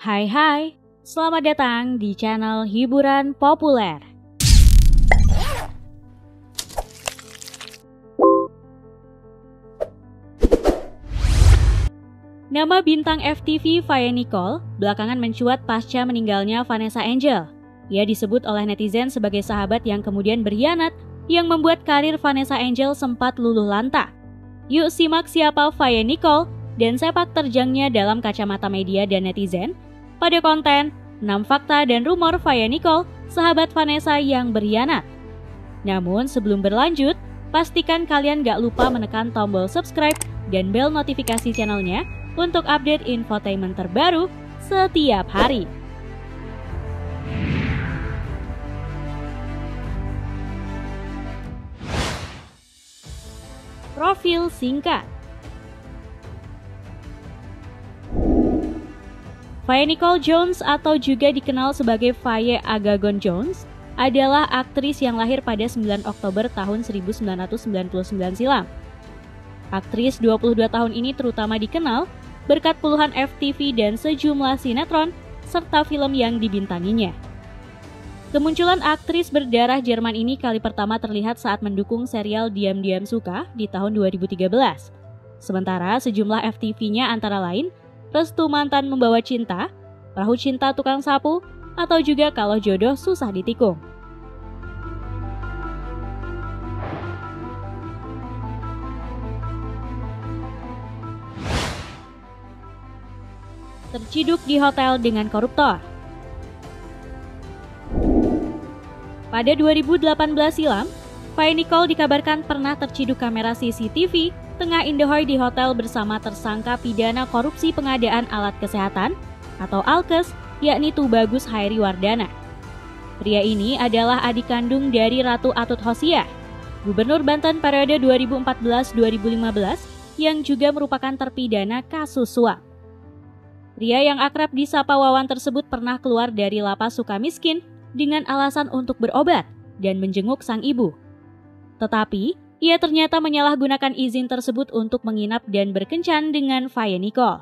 Hai, selamat datang di channel Hiburan Populer. Nama bintang FTV Faye Nicole belakangan mencuat pasca meninggalnya Vanessa Angel. Ia disebut oleh netizen sebagai sahabat yang kemudian berkhianat yang membuat karir Vanessa Angel sempat luluh lanta. Yuk simak siapa Faye Nicole dan sepak terjangnya dalam kacamata media dan netizen pada konten 6 fakta dan rumor Faye Nicole, sahabat Vanessa yang berkhianat. Namun sebelum berlanjut, pastikan kalian gak lupa menekan tombol subscribe dan bel notifikasi channelnya untuk update infotainment terbaru setiap hari. Profil singkat. Faye Nicole Jones atau juga dikenal sebagai Faye Agagon Jones adalah aktris yang lahir pada 9 Oktober tahun 1999 silam. Aktris 22 tahun ini terutama dikenal berkat puluhan FTV dan sejumlah sinetron serta film yang dibintanginya. Kemunculan aktris berdarah Jerman ini kali pertama terlihat saat mendukung serial Diam-Diam Suka di tahun 2013. Sementara sejumlah FTV-nya antara lain Restu Mantan Membawa Cinta, Perahu Cinta Tukang Sapu, atau juga Kalau Jodoh Susah Ditikung. Terciduk di hotel dengan koruptor. Pada 2018 silam, Faye Nicole dikabarkan pernah terciduk kamera CCTV tengah indehoi di hotel bersama tersangka pidana korupsi pengadaan alat kesehatan atau ALKES, yakni Tubagus Hairi Wardana. Pria ini adalah adik kandung dari Ratu Atut Hosiah, Gubernur Banten periode 2014-2015 yang juga merupakan terpidana kasus suap. Pria yang akrab disapa Wawan tersebut pernah keluar dari lapas Sukamiskin dengan alasan untuk berobat dan menjenguk sang ibu. Tetapi ia ternyata menyalahgunakan izin tersebut untuk menginap dan berkencan dengan Faye Nicole.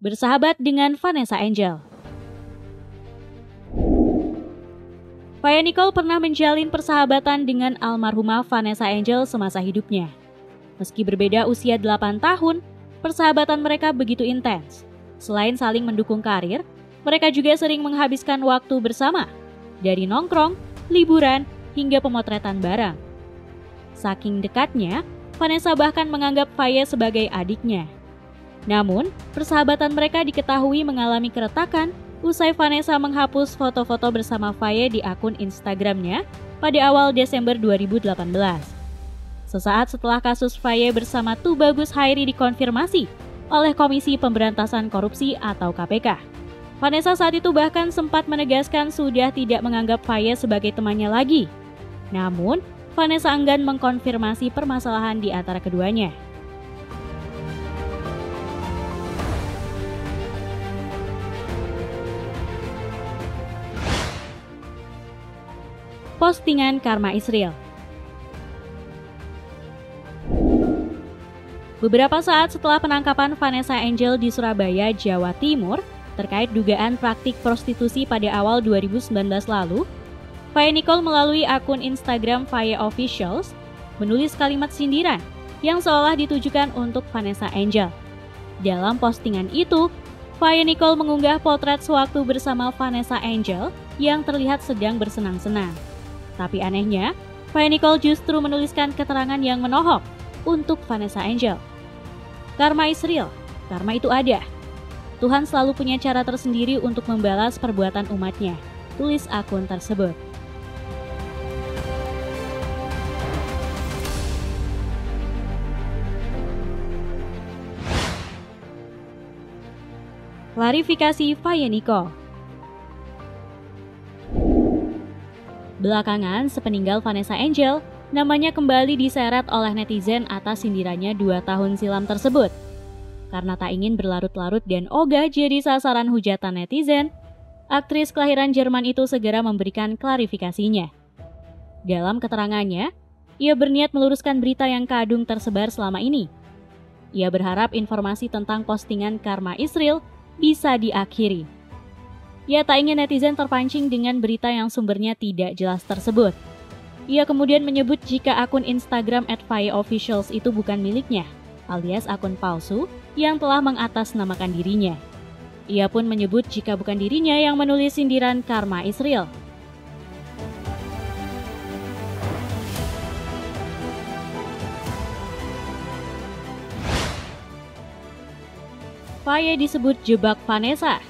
Bersahabat dengan Vanessa Angel. Faye Nicole pernah menjalin persahabatan dengan almarhumah Vanessa Angel semasa hidupnya. Meski berbeda usia 8 tahun, persahabatan mereka begitu intens. Selain saling mendukung karir, mereka juga sering menghabiskan waktu bersama, dari nongkrong, liburan, hingga pemotretan bareng. Saking dekatnya, Vanessa bahkan menganggap Faye sebagai adiknya. Namun, persahabatan mereka diketahui mengalami keretakan usai Vanessa menghapus foto-foto bersama Faye di akun Instagramnya pada awal Desember 2018. Sesaat setelah kasus Faye bersama Tubagus Hairi dikonfirmasi oleh Komisi Pemberantasan Korupsi atau KPK. Vanessa saat itu bahkan sempat menegaskan sudah tidak menganggap Faye sebagai temannya lagi. Namun, Vanessa enggan mengkonfirmasi permasalahan di antara keduanya. Postingan Karma Israel. Beberapa saat setelah penangkapan Vanessa Angel di Surabaya, Jawa Timur, terkait dugaan praktik prostitusi pada awal 2019 lalu, Faye Nicole melalui akun Instagram faye_officials menulis kalimat sindiran yang seolah ditujukan untuk Vanessa Angel. Dalam postingan itu, Faye Nicole mengunggah potret sewaktu bersama Vanessa Angel yang terlihat sedang bersenang-senang. Tapi anehnya, Faye Nicole justru menuliskan keterangan yang menohok untuk Vanessa Angel. Karma Israel, karma itu ada. Tuhan selalu punya cara tersendiri untuk membalas perbuatan umatnya, tulis akun tersebut. Klarifikasi Faye Nicole. Belakangan, sepeninggal Vanessa Angel, namanya kembali diseret oleh netizen atas sindirannya 2 tahun silam tersebut. Karena tak ingin berlarut-larut dan ogah jadi sasaran hujatan netizen, aktris kelahiran Jerman itu segera memberikan klarifikasinya. Dalam keterangannya, ia berniat meluruskan berita yang kadung tersebar selama ini. Ia berharap informasi tentang postingan Karma Israel bisa diakhiri. Ia tak ingin netizen terpancing dengan berita yang sumbernya tidak jelas tersebut. Ia kemudian menyebut jika akun Instagram @faye_officials itu bukan miliknya, alias akun palsu yang telah mengatasnamakan dirinya. Ia pun menyebut jika bukan dirinya yang menulis sindiran Karma Israel. Faye disebut jebak Vanessa.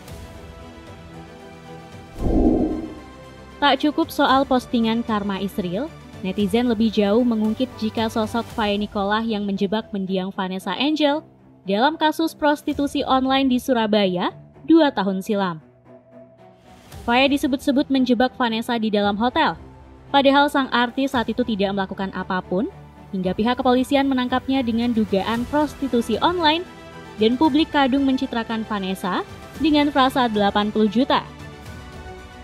Tak cukup soal postingan Karma Israel, netizen lebih jauh mengungkit jika sosok Faye Nicole yang menjebak mendiang Vanessa Angel dalam kasus prostitusi online di Surabaya 2 tahun silam. Faye disebut-sebut menjebak Vanessa di dalam hotel, padahal sang artis saat itu tidak melakukan apapun, hingga pihak kepolisian menangkapnya dengan dugaan prostitusi online. Dan publik kadung mencitrakan Vanessa dengan frasa 80 juta.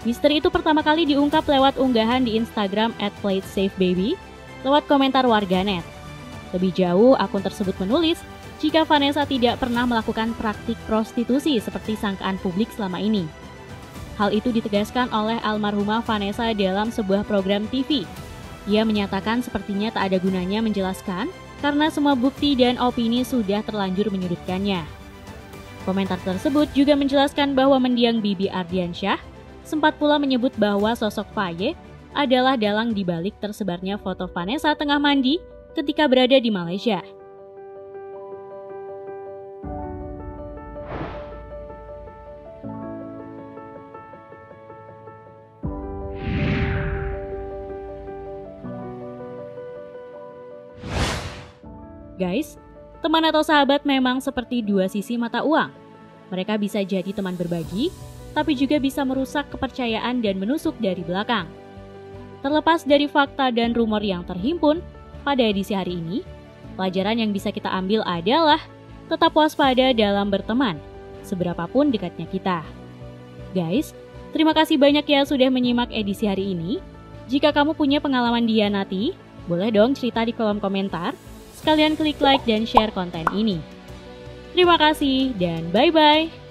Misteri itu pertama kali diungkap lewat unggahan di Instagram @platesafebaby lewat komentar warganet. Lebih jauh, akun tersebut menulis jika Vanessa tidak pernah melakukan praktik prostitusi seperti sangkaan publik selama ini. Hal itu ditegaskan oleh almarhumah Vanessa dalam sebuah program TV. Ia menyatakan sepertinya tak ada gunanya menjelaskan karena semua bukti dan opini sudah terlanjur menyudutkannya. Komentar tersebut juga menjelaskan bahwa mendiang Bibi Ardiansyah sempat pula menyebut bahwa sosok Faye adalah dalang dibalik tersebarnya foto Vanessa tengah mandi ketika berada di Malaysia. Guys, teman atau sahabat memang seperti dua sisi mata uang. Mereka bisa jadi teman berbagi, tapi juga bisa merusak kepercayaan dan menusuk dari belakang. Terlepas dari fakta dan rumor yang terhimpun pada edisi hari ini, pelajaran yang bisa kita ambil adalah tetap waspada dalam berteman, seberapapun dekatnya kita. Guys, terima kasih banyak ya sudah menyimak edisi hari ini. Jika kamu punya pengalaman dihianati, boleh dong cerita di kolom komentar. Kalian klik like dan share konten ini. Terima kasih dan bye-bye.